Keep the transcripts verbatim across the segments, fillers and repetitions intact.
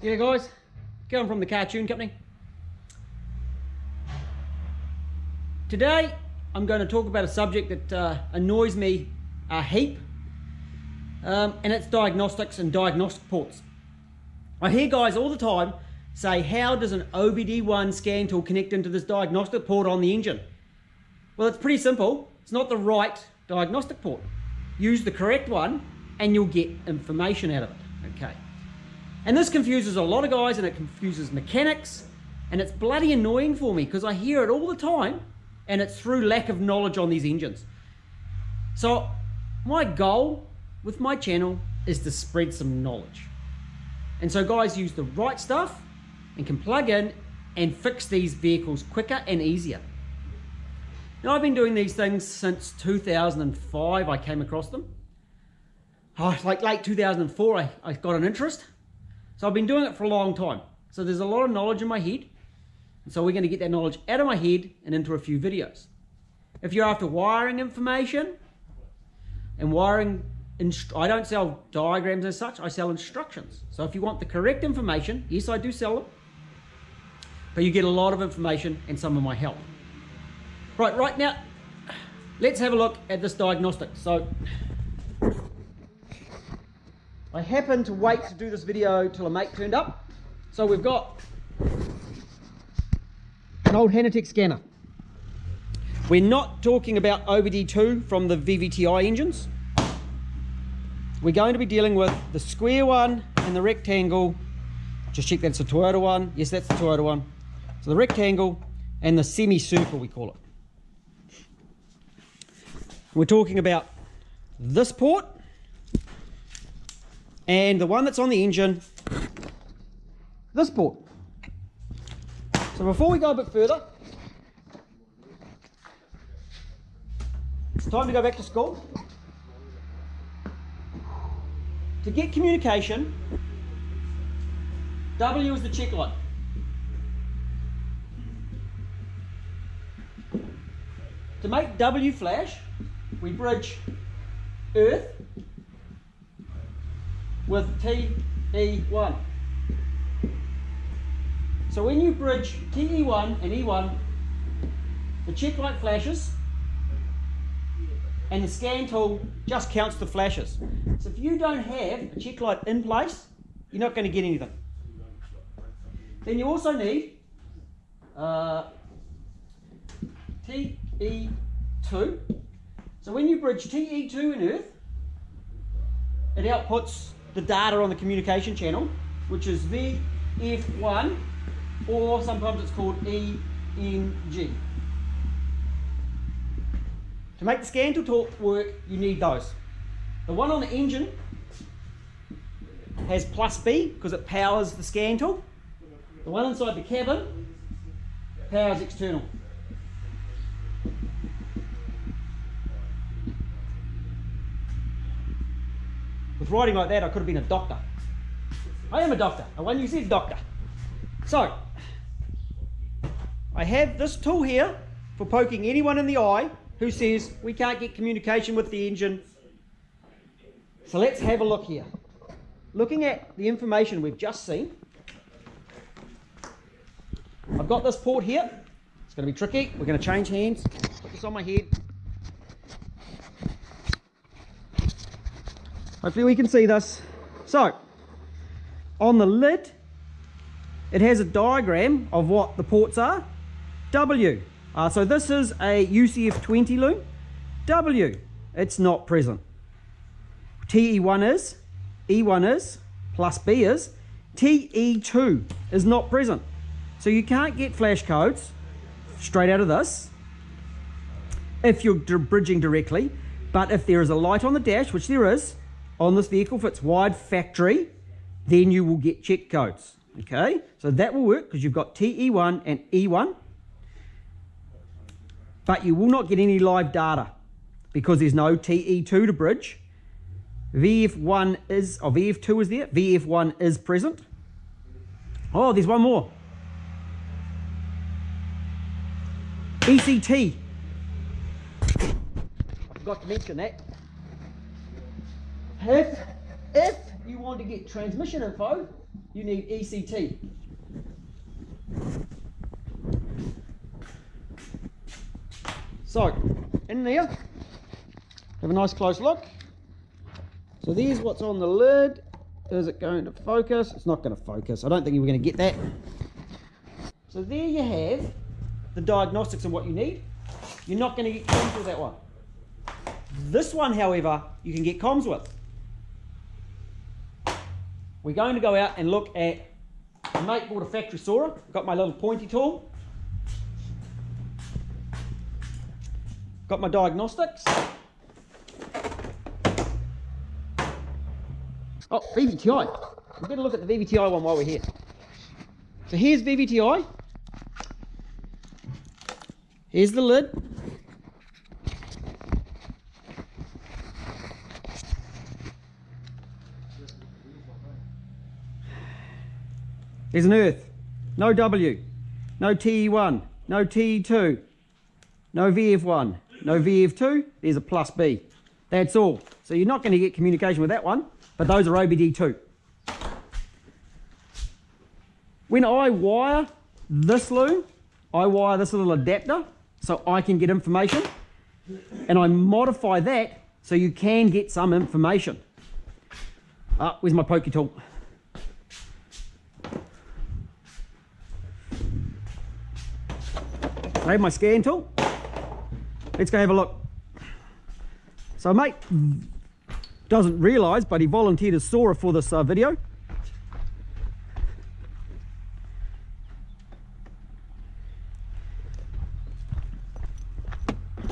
Yeah guys, Kevin from the CarTune company. Today I'm going to talk about a subject that uh, annoys me a heap, um, and it's diagnostics and diagnostic ports. I hear guys all the time say, how does an O B D one scan tool connect into this diagnostic port on the engine? Well, it's pretty simple. It's not the right diagnostic port. Use the correct one and you'll get information out of it, okay? And this confuses a lot of guys, and it confuses mechanics, and it's bloody annoying for me because I hear it all the time, and it's through lack of knowledge on these engines. So my goal with my channel is to spread some knowledge. And so guys, use the right stuff and can plug in and fix these vehicles quicker and easier. Now, I've been doing these things since two thousand five. I came across them. Oh, like late two thousand four, I, I got an interest. So I've been doing it for a long time. So there's a lot of knowledge in my head. And so we're going to get that knowledge out of my head and into a few videos. If you're after wiring information and wiring, I don't sell diagrams as such, I sell instructions. So if you want the correct information, yes, I do sell them. But you get a lot of information and some of my help. Right, right now, let's have a look at this diagnostic. So, I happened to wait to do this video till a mate turned up. So we've got an old Hanatec scanner. We're not talking about O B D two from the V V T i engines. We're going to be dealing with the square one and the rectangle. Just check that's a Toyota one. Yes, that's the Toyota one. So the rectangle and the semicircle, we call it. We're talking about this port. And the one that's on the engine, this port. So before we go a bit further, it's time to go back to school. To get communication, W is the check line. To make W flash, we bridge earth with T E one. So when you bridge T E one and E one, the check light flashes and the scan tool just counts the flashes. So if you don't have a check light in place, you're not going to get anything. Then you also need uh, T E two. So when you bridge T E two and earth, it outputs the data on the communication channel, which is V F one, or sometimes it's called E N G. To make the scan tool work, you need those. The one on the engine has plus B because it powers the scan tool. The one inside the cabin powers external. With writing like that, I could have been a doctor. I am a doctor. I won U C F doctor. So, I have this tool here for poking anyone in the eye who says we can't get communication with the engine. So let's have a look here. Looking at the information we've just seen, I've got this port here. It's going to be tricky. We're going to change hands. Put this on my head. Hopefully we can see this. So, on the lid, it has a diagram of what the ports are. W, uh, so this is a U C F twenty loom. W, it's not present. T E one is, E one is, plus B is, T E two is not present. So you can't get flash codes straight out of this if you're bridging directly, but if there is a light on the dash, which there is, on this vehicle, if it's wired factory, then you will get check codes, okay? So that will work because you've got T E one and E one, but you will not get any live data because there's no T E two to bridge. V F one is, or V F two is there, V F one is present. Oh, there's one more. E C T. I forgot to mention that. If, if you want to get transmission info, you need E C T. So, in there, have a nice close look. So there's what's on the lid. Is it going to focus? It's not going to focus. I don't think you were going to get that. So there you have the diagnostics and what you need. You're not going to get comms with that one. This one, however, you can get comms with. We're going to go out and look at a mate bought a factory saw. I've got my little pointy tool. Got my diagnostics. Oh, V V T I. We're going to look at the V V T I one while we're here. So here's V V T I. Here's the lid. There's an earth. No W. No T E one. No T E two. No V F one. No V F two. There's a plus B. That's all. So you're not going to get communication with that one. But those are O B D two. When I wire this loom, I wire this little adapter so I can get information, and I modify that so you can get some information. Ah, where's my pokey tool? I have my scan tool. Let's go have a look. So mate doesn't realise, but he volunteered as sawer for this uh, video. So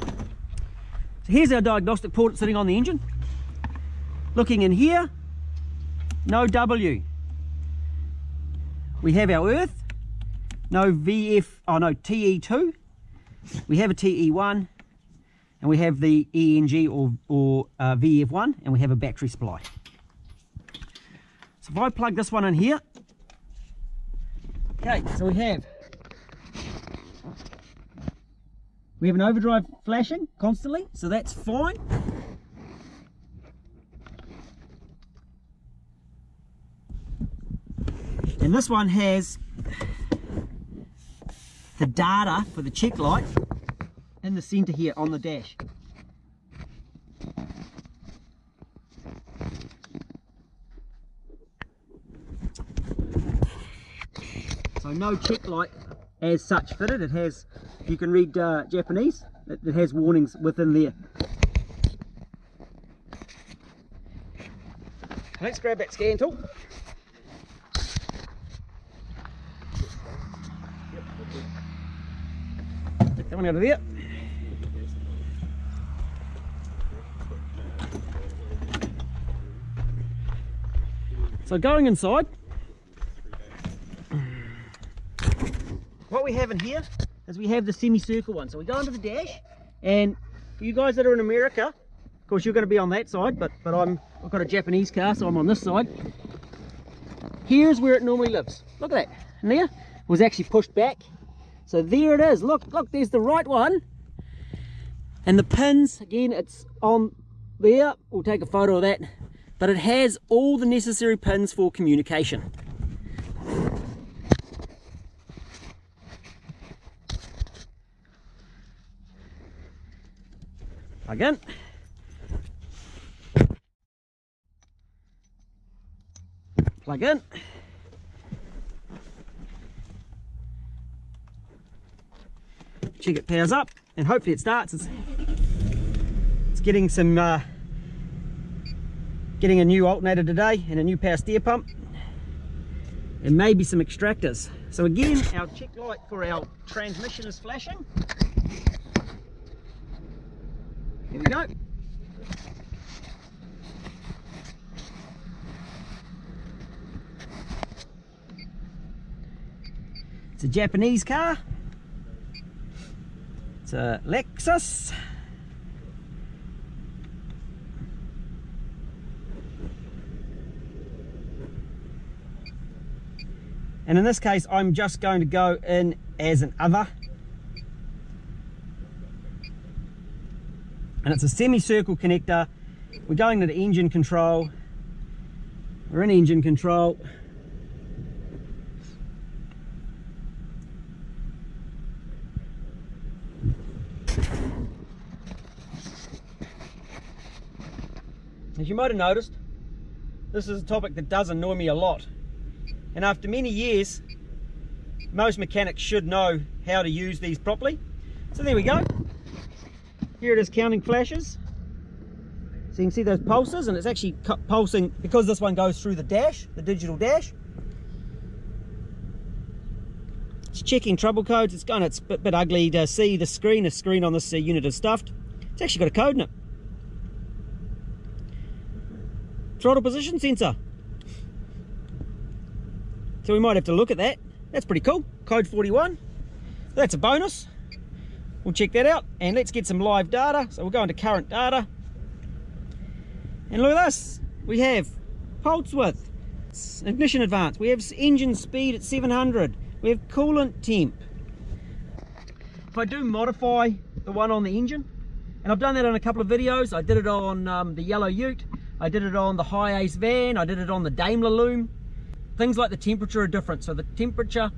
here's our diagnostic port sitting on the engine. Looking in here, no W. We have our earth, no V F, oh no, T E two. We have a T E one. And we have the E N G or, or uh, V F one, and we have a battery supply. So if I plug this one in here, okay, so we have we have an overdrive flashing constantly, so that's fine. And this one has the data for the check light in the center here on the dash. So no check light as such fitted. It has, you can read uh, Japanese, it, it has warnings within there. Let's grab that scan tool. Take that one out of there. So going inside, what we have in here is we have the semicircle one. So we go into the dash, and for you guys that are in America, of course you're going to be on that side, but, but I'm, I've got a Japanese car, so I'm on this side. Here's where it normally lives. Look at that. And there, it was actually pushed back. So there it is. Look, look, there's the right one. And the pins, again, it's on there. We'll take a photo of that. But it has all the necessary pins for communication. Again. Plug in. Check it powers up, and hopefully it starts. It's, it's getting some... Uh, getting a new alternator today and a new power steer pump and maybe some extractors. So again, our check light for our transmission is flashing. Here we go. It's a Japanese car. It's a Lexus. And in this case, I'm just going to go in as an other. And it's a semicircle connector. We're going to the engine control. We're in engine control. As you might have noticed, this is a topic that does annoy me a lot. And after many years, most mechanics should know how to use these properly. So there we go. Here it is counting flashes. So you can see those pulses, and it's actually pulsing because this one goes through the dash, the digital dash. It's checking trouble codes. It's kind of it's a bit, bit ugly to see the screen. The screen on this uh, unit is stuffed. It's actually got a code in it. Throttle position sensor. So we might have to look at that. That's pretty cool. Code forty-one. That's a bonus. We'll check that out, and let's get some live data. So we'll go into current data. And look at this. We have pulse width, ignition advance. We have engine speed at seven hundred. We have coolant temp. If I do modify the one on the engine, and I've done that on a couple of videos. I did it on um, the yellow ute. I did it on the high ace van. I did it on the Daimler Loom. Things like the temperature are different. So the temperature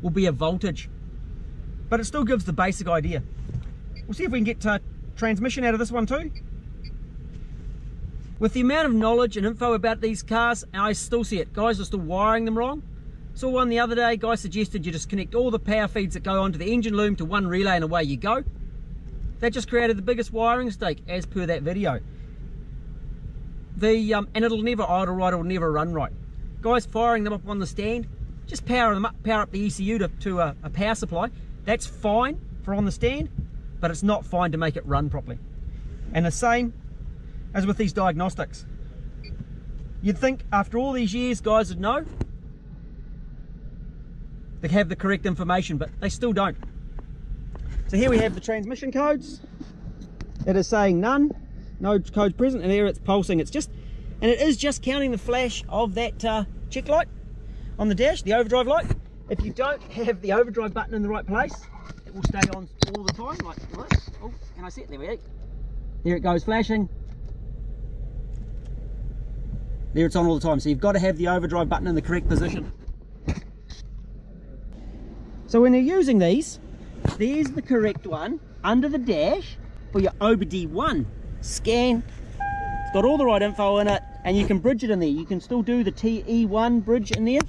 will be a voltage, but it still gives the basic idea. We'll see if we can get uh, transmission out of this one too. With the amount of knowledge and info about these cars, I still see it. Guys are still wiring them wrong. Saw one the other day, guy suggested you just connect all the power feeds that go onto the engine loom to one relay and away you go. That just created the biggest wiring mistake as per that video. The um, And it'll never idle right, it'll never run right. Guys firing them up on the stand, just power them up, power up the E C U to, to a, a power supply. That's fine for on the stand, but it's not fine to make it run properly. And the same as with these diagnostics. You'd think after all these years guys would know, they have the correct information, but they still don't. So here we have the transmission codes. It is saying none, no code present, and there it's pulsing. It's just, and it is just counting the flash of that uh, check light on the dash, the overdrive light. If you don't have the overdrive button in the right place, it will stay on all the time, like this. Oh, can I see it? There we go. There it goes, flashing. There it's on all the time. So you've got to have the overdrive button in the correct position. So when you're using these, there's the correct one under the dash for your O B D one scan. It's got all the right info in it, and you can bridge it in there. You can still do the T E one bridge in there.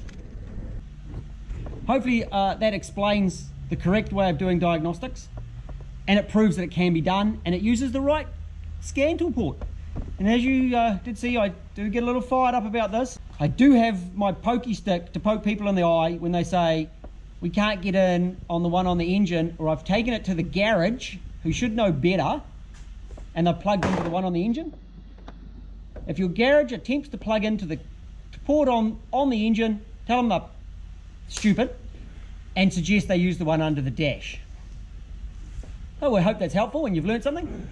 Hopefully uh, that explains the correct way of doing diagnostics, and it proves that it can be done, and it uses the right scan tool port. And as you uh, did see, I do get a little fired up about this. I do have my pokey stick to poke people in the eye when they say, we can't get in on the one on the engine, or I've taken it to the garage, who should know better, and they've plugged into the one on the engine. If your garage attempts to plug into the port on, on the engine, tell them they're stupid, and suggest they use the one under the dash. Oh, well, I hope that's helpful and you've learned something.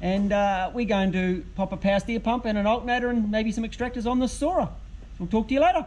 And uh, we're going to pop a power steer pump and an alternator and maybe some extractors on this Sora. We'll talk to you later.